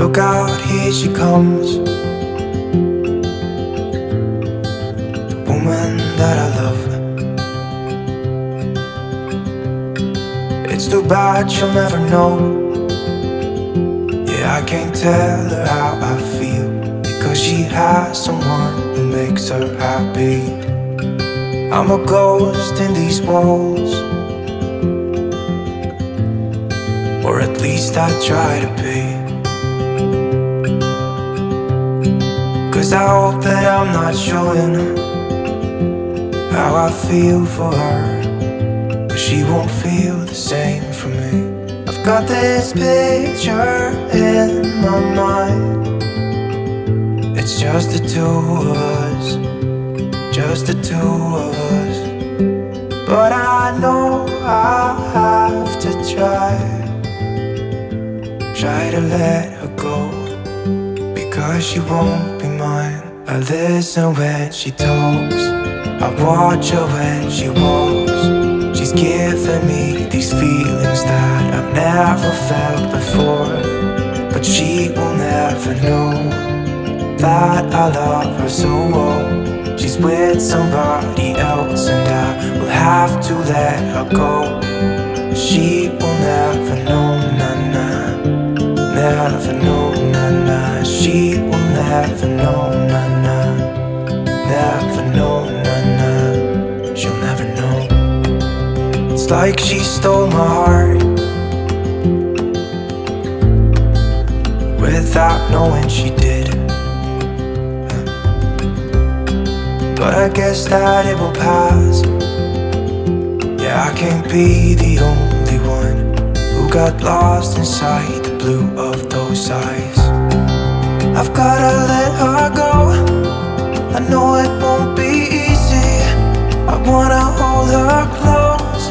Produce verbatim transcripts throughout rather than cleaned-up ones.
Look out, here she comes, the woman that I love. It's too bad she'll never know. Yeah, I can't tell her how I feel, because she has someone who makes her happy. I'm a ghost in these walls, or at least I try to be. 'Cause I hope that I'm not showing how I feel for her, but she won't feel the same for me. I've got this picture in my mind. It's just the two of us, just the two of us. But I know I have to try, try to let her go, because she won't. I listen when she talks, I watch her when she walks. She's giving me these feelings that I've never felt before, but she will never know that I love her so well. She's with somebody else and I will have to let her go. She will never know, na-na, never know, na-na. She will never know, na-na. Never know, na-na. She'll never know. It's like she stole my heart without knowing she did. But I guess that it will pass. Yeah, I can't be the only one who got lost inside the blue of those eyes. I've gotta let her go. I know it won't be easy. I wanna hold her close,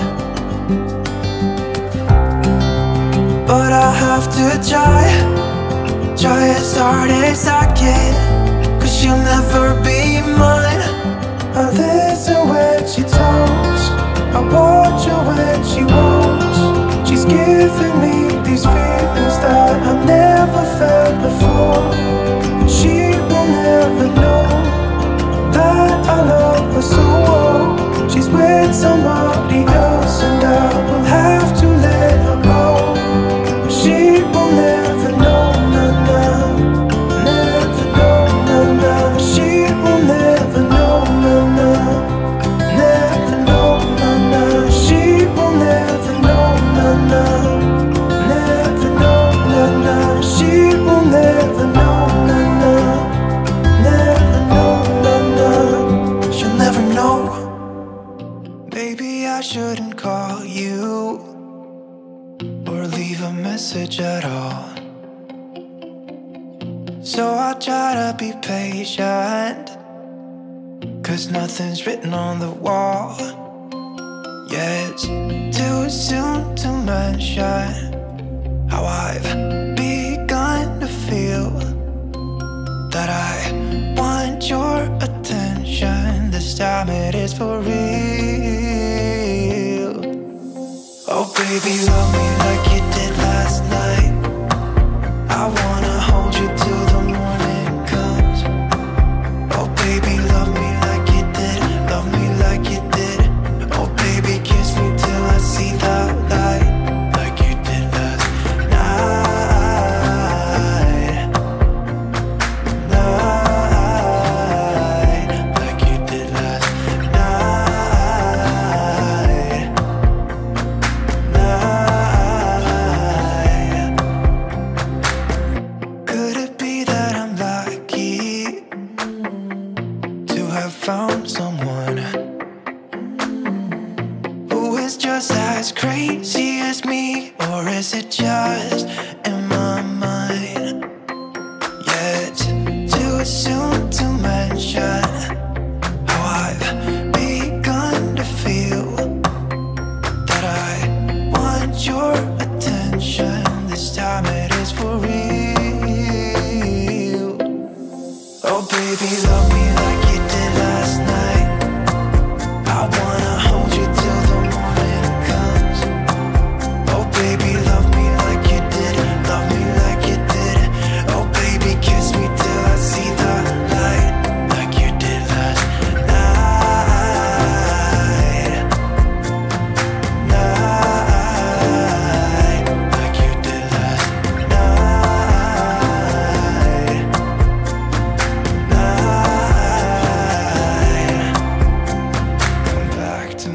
but I have to try, try as hard as I can, 'cause she'll never be mine. I listen when she talks, I watch her when she walks. She's giving me these feelings that I've never felt before, but she will never know that I love her so well. She's with somebody else and I will have to let her go. She will never know, na-na, never know, na-na. She will never know, na-na, never know, na-na. She will never know, na-na, never know, na-na. She will never know, na-na. I shouldn't call you or leave a message at all, so I try to be patient, 'cause nothing's written on the wall. Yeah, it's too soon to mention how I've begun to feel that I want your attention. This time it is for real. Oh baby, love me like you did last night. I wanna hold you till the morning comes. Oh baby, love me like you did, love me like you did. Oh baby, kiss me till I see that light, like you did last night. Love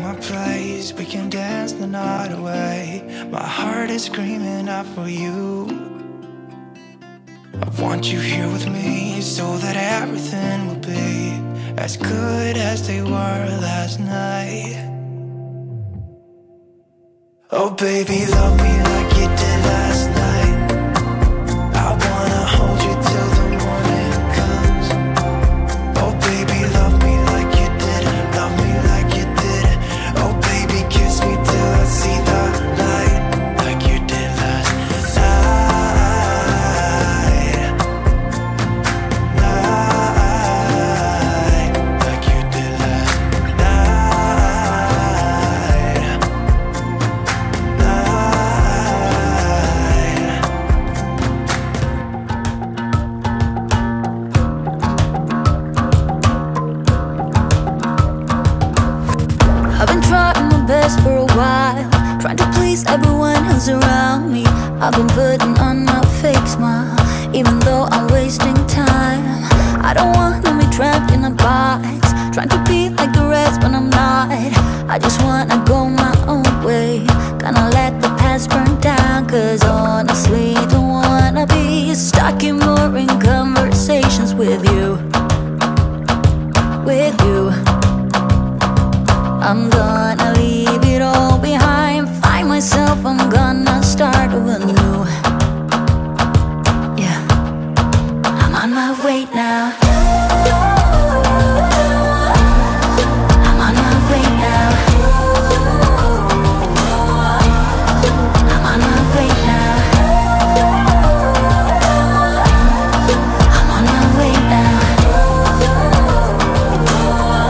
my place, we can dance the night away. My heart is screaming out for you. I want you here with me, so that everything will be as good as they were last night. Oh baby, love me like you did last night. I wanna hold you till the morning comes. Oh baby, love me like you did, love me like you did. Oh baby, kiss me till I see the light, like you did last night. Night, like you did last night. I've been trying my best for a while, trying to please everyone who's around me. I've been putting on my fake smile, even though I'm wasting time. I don't wanna be trapped in a box, trying to be like the rest, but I'm not. I just wanna go my own way, gonna let the past burn down. Cause honestly, don't wanna be stuck in boring conversations with you, with you. I'm gonna leave it all behind, find myself, I'm gonna start anew. Yeah, I'm on my way now. I'm on my way now. I'm on my way now. I'm on my way now. I'm on my way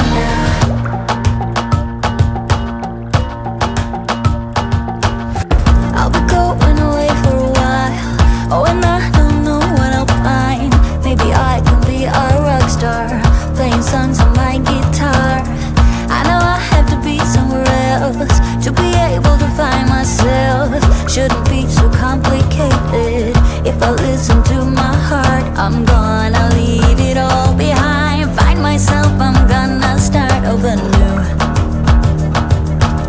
now. I'll be going away for a while. Oh, and I don't know what I'll find. Maybe I can be a rock star, playing songs on my guitar. I know I have to be somewhere else to be able to find myself. Shouldn't be so complicated. If I listen to my heart, I'm gonna leave it all behind, find myself, I'm gonna start over new.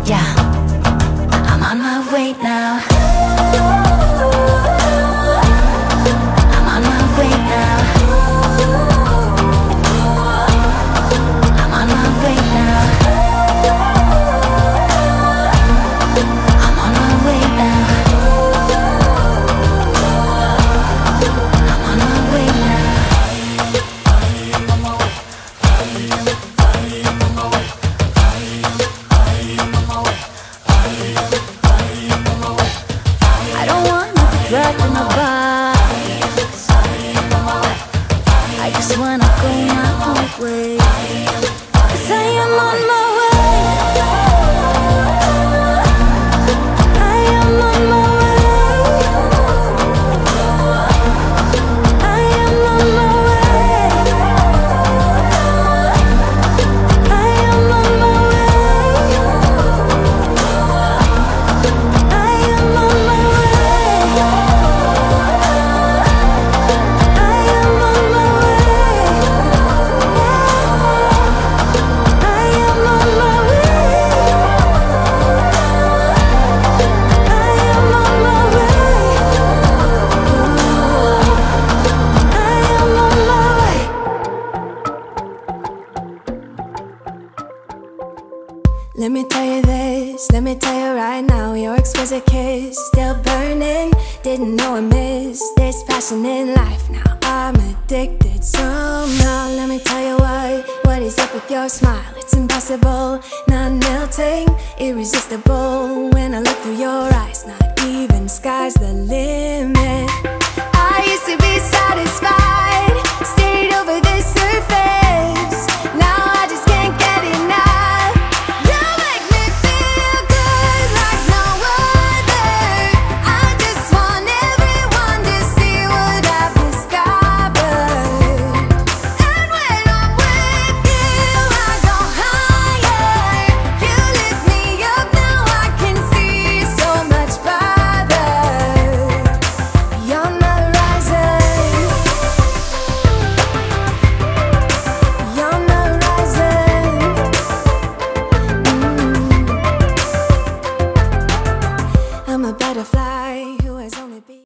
Yeah, I'm on my way now. I'm on my way now. I'm on my way now. I'm on my way now. I'm on my way now. I don't wanna be trapped in a box. I just wanna go my own way. Cause I am on my way. I am on my way. I am on my way. I am on my way. I am on my way. I am on my way. I am on my way. I am on my way. I am on my way. Let me tell you this, let me tell you right now, your exquisite kiss still burning. Didn't know I missed this passion in life. Now I'm addicted somehow. Let me tell you why. What is up with your smile? It's impossible, not melting, irresistible. When I look through your eyes, not even sky's the limit.